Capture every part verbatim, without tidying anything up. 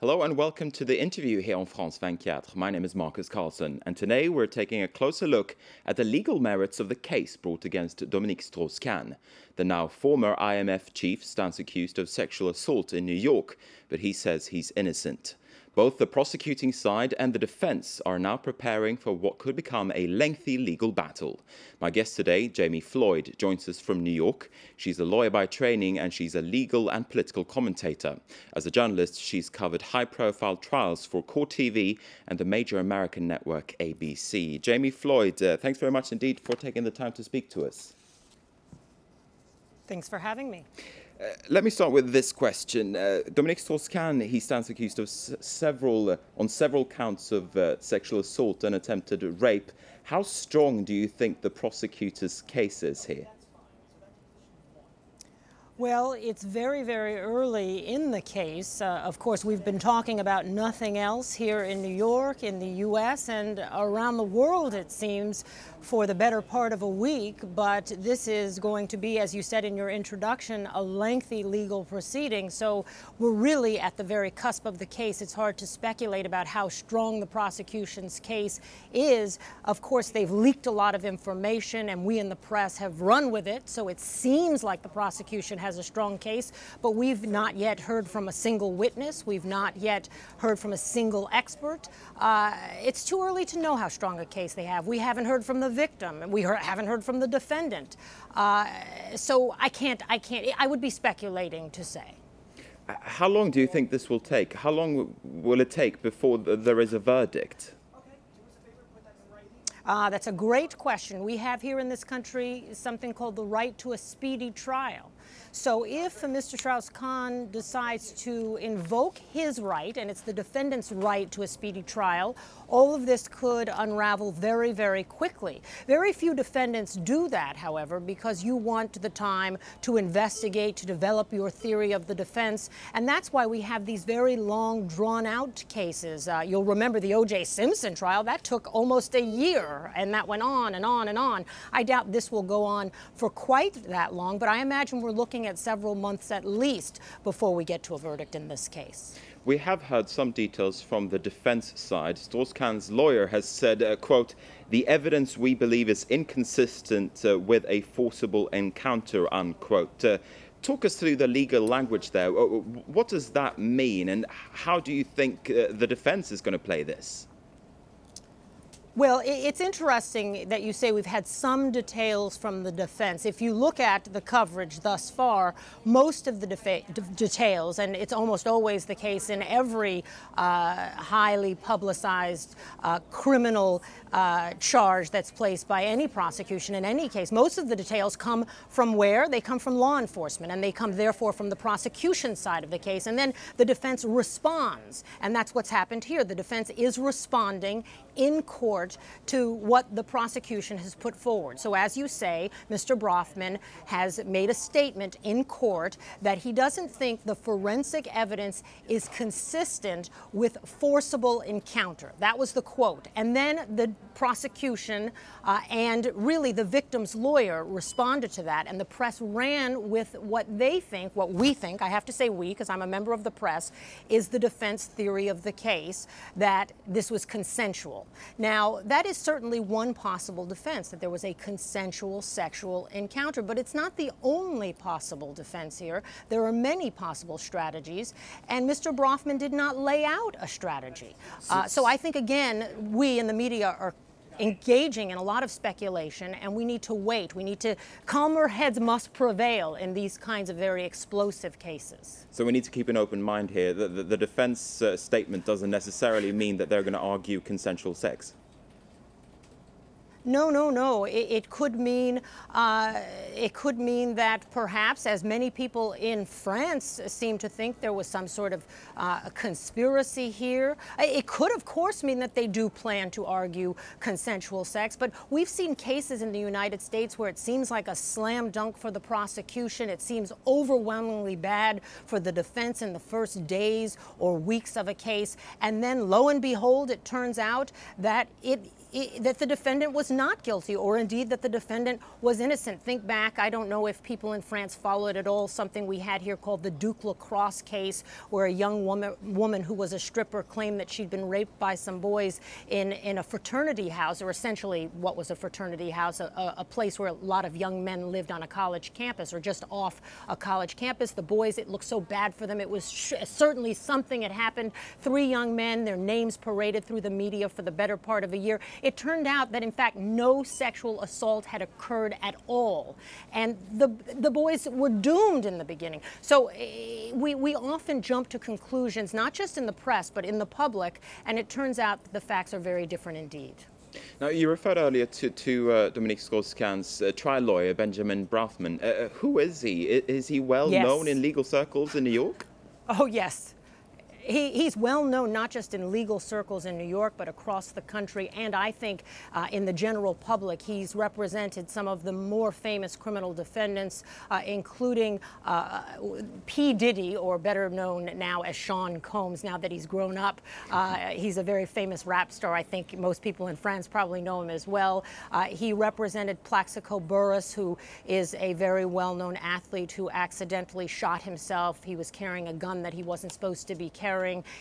Hello and welcome to the interview here on France twenty-four. My name is Marcus Carlson, and today we're taking a closer look at the legal merits of the case brought against Dominique Strauss-Kahn. The now former I M F chief stands accused of sexual assault in New York, but he says he's innocent. Both the prosecuting side and the defense are now preparing for what could become a lengthy legal battle. My guest today, Jamie Floyd, joins us from New York. She's a lawyer by training and she's a legal and political commentator. As a journalist, she's covered high-profile trials for Court T V and the major American network A B C. Jamie Floyd, uh, thanks very much indeed for taking the time to speak to us. Thanks for having me. Uh, let me start with this question. Uh, Dominique Strauss-Kahn, he stands accused of s several, uh, on several counts of uh, sexual assault and attempted rape. How strong do you think the prosecutor's case is here? Well, it's very, very early in the case. Uh, of course, we've been talking about nothing else here in New York, in the U S, and around the world, it seems, for the better part of a week. But this is going to be, as you said in your introduction, a lengthy legal proceeding. So we're really at the very cusp of the case. It's hard to speculate about how strong the prosecution's case is. Of course, they've leaked a lot of information, and we in the press have run with it. So it seems like the prosecution has has a strong case, but we've not yet heard from a single witness. We've not yet heard from a single expert. Uh, it's too early to know how strong a case they have. We haven't heard from the victim, and we heard, haven't heard from the defendant. Uh, so I can't, I can't, I would be speculating to say. How long do you think this will take? How long will it take before th- there is a verdict? Uh, that's a great question. We have here in this country something called the right to a speedy trial. So if Mister Strauss-Kahn decides to invoke his right, and it's the defendant's right to a speedy trial, all of this could unravel very, very quickly. Very few defendants do that, however, because you want the time to investigate, to develop your theory of the defense. And that's why we have these very long, drawn-out cases. Uh, you'll remember the O J Simpson trial. That took almost a year, and that went on and on and on. I doubt this will go on for quite that long, but I imagine we're looking at several months at least before we get to a verdict in this case. We have heard some details from the defense side. Strauss-Kahn's lawyer has said, uh, quote, "The evidence we believe is inconsistent uh, with a forcible encounter," unquote. Uh, talk us through the legal language there. What does that mean, and how do you think uh, the defense is going to play this? Well, it's interesting that you say we've had some details from the defense. If you look at the coverage thus far, most of the de details, and it's almost always the case in every uh, highly publicized uh, criminal uh, charge that's placed by any prosecution in any case, most of the details come from where? They come from law enforcement, and they come, therefore, from the prosecution side of the case. And then the defense responds, and that's what's happened here. The defense is responding in court to what the prosecution has put forward. So as you say, Mister Brafman has made a statement in court that he doesn't think the forensic evidence is consistent with forcible encounter. That was the quote. And then the prosecution uh, and really the victim's lawyer responded to that, and the press ran with what they think, what we think, I have to say we because I'm a member of the press, is the defense theory of the case, that this was consensual. Now, that is certainly one possible defense, that there was a consensual sexual encounter, but it's not the only possible defense here. There are many possible strategies, and Mister Brafman did not lay out a strategy. Uh, so I think, again, we in the media are engaging in a lot of speculation, and we need to wait. We need to, calmer heads must prevail in these kinds of very explosive cases. So we need to keep an open mind here. The, the, the defense uh, statement doesn't necessarily mean that they're going to argue consensual sex. No, no, no. It, it could mean uh, it could mean that perhaps, as many people in France seem to think, there was some sort of uh, a conspiracy here. It could, of course, mean that they do plan to argue consensual sex. But we've seen cases in the United States where it seems like a slam dunk for the prosecution. It seems overwhelmingly bad for the defense in the first days or weeks of a case, and then lo and behold, it turns out that it that the defendant was not guilty, or indeed that the defendant was innocent. Think back, I don't know if people in France followed at all something we had here called the Duke Lacrosse case, where a young woman woman who was a stripper claimed that she'd been raped by some boys in, in a fraternity house, or essentially what was a fraternity house, a, a place where a lot of young men lived on a college campus or just off a college campus. The boys, it looked so bad for them. It was sh certainly something had happened. Three young men, their names paraded through the media for the better part of a year. It turned out that, in fact, no sexual assault had occurred at all. And the, the boys were doomed in the beginning. So we, we often jump to conclusions, not just in the press, but in the public. And it turns out that the facts are very different indeed. Now, you referred earlier to, to uh, Dominique Strauss-Kahn's uh, trial lawyer, Benjamin Brafman. Uh, who is he? Is he well yes. known in legal circles in New York? Oh, yes. He, he's well known not just in legal circles in New York, but across the country. And I think uh, in the general public, he's represented some of the more famous criminal defendants, uh, including uh, P. Diddy, or better known now as Sean Combs, now that he's grown up. Uh, he's a very famous rap star. I think most people in France probably know him as well. Uh, he represented Plaxico Burress, who is a very well-known athlete who accidentally shot himself. He was carrying a gun that he wasn't supposed to be carrying.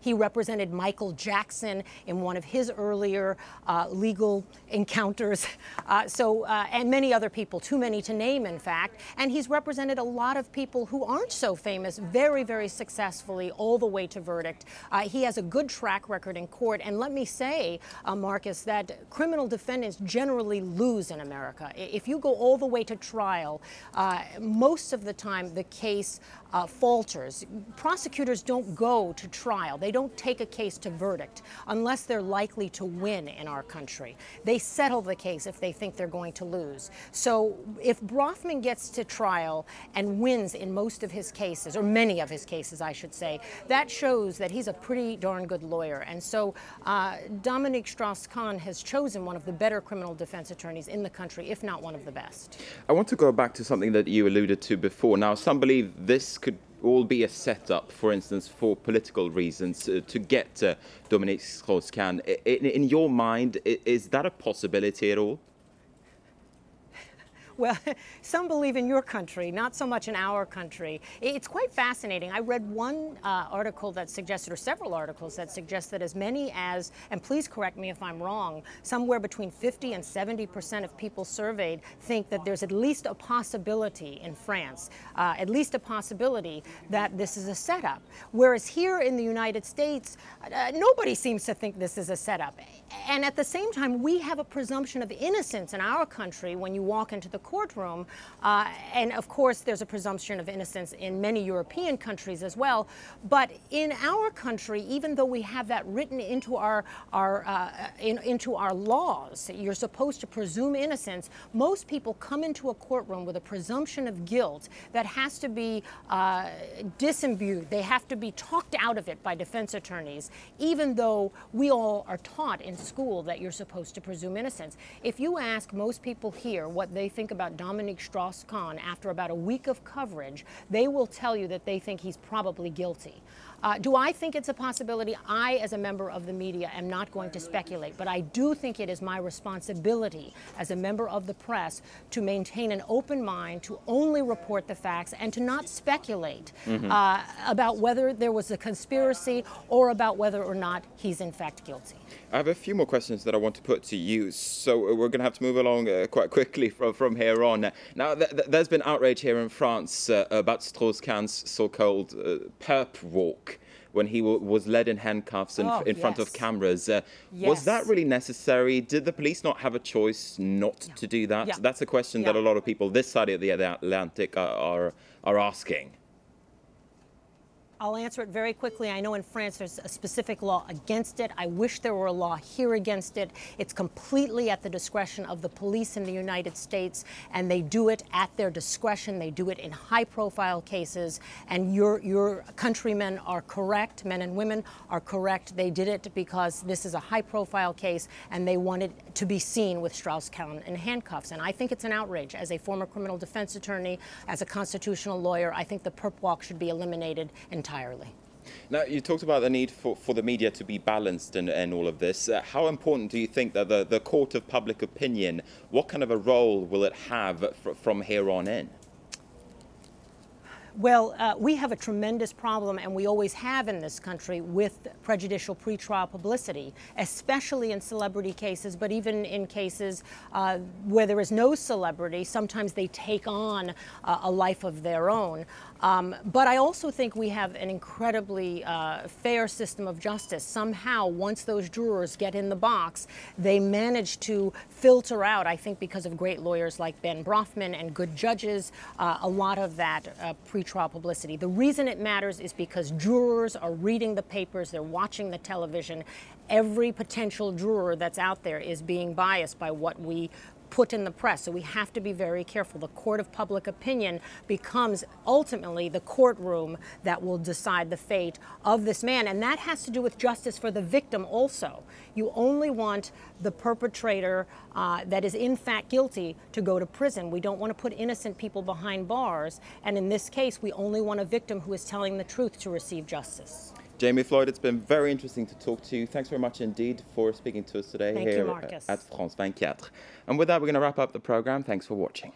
He represented Michael Jackson in one of his earlier uh, legal encounters, uh, so uh, and many other people, too many to name, in fact. And he's represented a lot of people who aren't so famous very, very successfully all the way to verdict. Uh, he has a good track record in court. And let me say, uh, Marcus, that criminal defendants generally lose in America. If you go all the way to trial, uh, most of the time the case uh, falters. Prosecutors don't go to trial. Trial. They don't take a case to verdict unless they're likely to win in our country. They settle the case if they think they're going to lose. So if Brafman gets to trial and wins in most of his cases, or many of his cases, I should say, that shows that he's a pretty darn good lawyer. And so uh, Dominique Strauss-Kahn has chosen one of the better criminal defense attorneys in the country, if not one of the best. I want to go back to something that you alluded to before. Now, some believe this could all be a setup, for instance, for political reasons uh, to get uh, Dominique Strauss-Kahn. In, in your mind, is that a possibility at all? Well, some believe in your country, not so much in our country. It's quite fascinating. I read one uh, article that suggested, or several articles that suggest that as many as, and please correct me if I'm wrong, somewhere between fifty and seventy percent of people surveyed think that there's at least a possibility in France, uh, at least a possibility that this is a setup. Whereas here in the United States, uh, nobody seems to think this is a setup. And at the same time, we have a presumption of innocence in our country when you walk into the courtroom. Uh, and of course, there's a presumption of innocence in many European countries as well. But in our country, even though we have that written into our, our, uh, in, into our laws, you're supposed to presume innocence, most people come into a courtroom with a presumption of guilt that has to be uh, disembued. They have to be talked out of it by defense attorneys, even though we all are taught in school that you're supposed to presume innocence. If you ask most people here what they think about Dominique Strauss-Kahn after about a week of coverage, they will tell you that they think he's probably guilty. Uh, do I think it's a possibility? I, as a member of the media, am not going to speculate, but I do think it is my responsibility as a member of the press to maintain an open mind, to only report the facts, and to not speculate mm-hmm. uh, about whether there was a conspiracy or about whether or not he's in fact guilty. I have a few more questions that I want to put to you, so we're going to have to move along uh, quite quickly from, from here on. Now, th th there's been outrage here in France uh, about Strauss-Kahn's so-called uh, perp walk, when he w was led in handcuffs in, oh, in yes. front of cameras. Uh, yes. Was that really necessary? Did the police not have a choice not yeah. to do that? Yeah. That's a question yeah. that a lot of people this side of the Atlantic are, are, are asking. I'll answer it very quickly. I know in France there's a specific law against it. I wish there were a law here against it. It's completely at the discretion of the police in the United States, and they do it at their discretion. They do it in high-profile cases, and your, your countrymen are correct. Men and women are correct. They did it because this is a high-profile case, and they wanted to be seen with Strauss-Kahn in handcuffs. And I think it's an outrage. As a former criminal defense attorney, as a constitutional lawyer, I think the perp walk should be eliminated entirely. Now, you talked about the need for, for the media to be balanced in, in all of this. Uh, how important do you think that the, the court of public opinion, what kind of a role will it have fr from here on in? Well, uh, we have a tremendous problem, and we always have in this country, with prejudicial pretrial publicity, especially in celebrity cases, but even in cases uh, where there is no celebrity, sometimes they take on uh, a life of their own. Um, but I also think we have an incredibly uh, fair system of justice. Somehow, once those jurors get in the box, they manage to filter out, I think because of great lawyers like Ben Brafman and good judges, uh, a lot of that uh, pretrial publicity. The reason it matters is because jurors are reading the papers, they're watching the television. Every potential juror that's out there is being biased by what we put in the press, so we have to be very careful. The court of public opinion becomes ultimately the courtroom that will decide the fate of this man, and that has to do with justice for the victim also. You only want the perpetrator uh, that is in fact guilty to go to prison. We don't want to put innocent people behind bars, and in this case we only want a victim who is telling the truth to receive justice. Jamie Floyd, it's been very interesting to talk to you. Thanks very much indeed for speaking to us today. Thank here you, at France twenty-four. And with that, we're going to wrap up the program. Thanks for watching.